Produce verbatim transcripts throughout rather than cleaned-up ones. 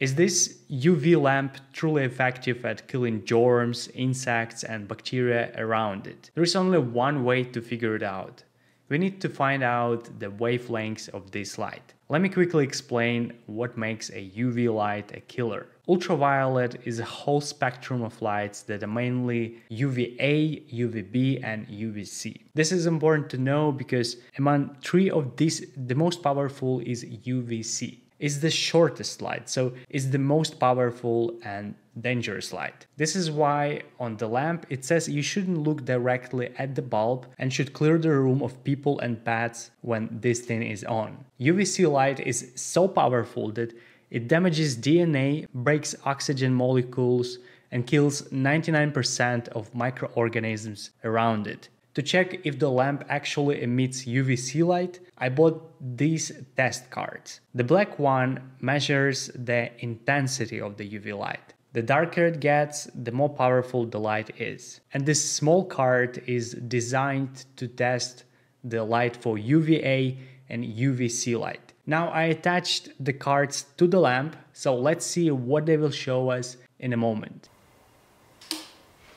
Is this U V lamp truly effective at killing germs, insects, and bacteria around it? There is only one way to figure it out. We need to find out the wavelengths of this light. Let me quickly explain what makes a U V light a killer. Ultraviolet is a whole spectrum of lights that are mainly U V A, U V B, and U V C. This is important to know because among three of these, the most powerful is U V C. It's the shortest light, so it's the most powerful and dangerous light. This is why on the lamp it says you shouldn't look directly at the bulb and should clear the room of people and pets when this thing is on. U V C light is so powerful that it damages D N A, breaks oxygen molecules, and kills ninety-nine percent of microorganisms around it. To check if the lamp actually emits U V C light, I bought these test cards. The black one measures the intensity of the U V light. The darker it gets, the more powerful the light is. And this small card is designed to test the light for U V A and U V C light. Now I attached the cards to the lamp, so let's see what they will show us in a moment.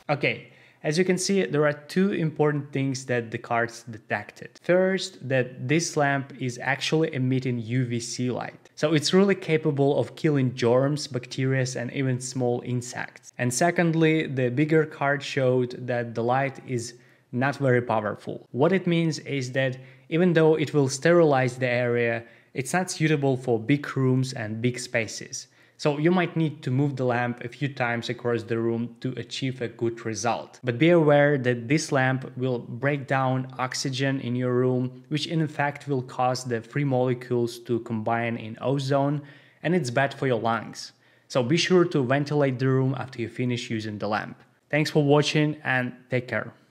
Okay. As you can see, there are two important things that the cards detected. First, that this lamp is actually emitting U V C light. So it's really capable of killing germs, bacteria, and even small insects. And secondly, the bigger card showed that the light is not very powerful. What it means is that even though it will sterilize the area, it's not suitable for big rooms and big spaces. So you might need to move the lamp a few times across the room to achieve a good result. But be aware that this lamp will break down oxygen in your room, which in fact will cause the free molecules to combine in ozone, and it's bad for your lungs. So be sure to ventilate the room after you finish using the lamp. Thanks for watching and take care.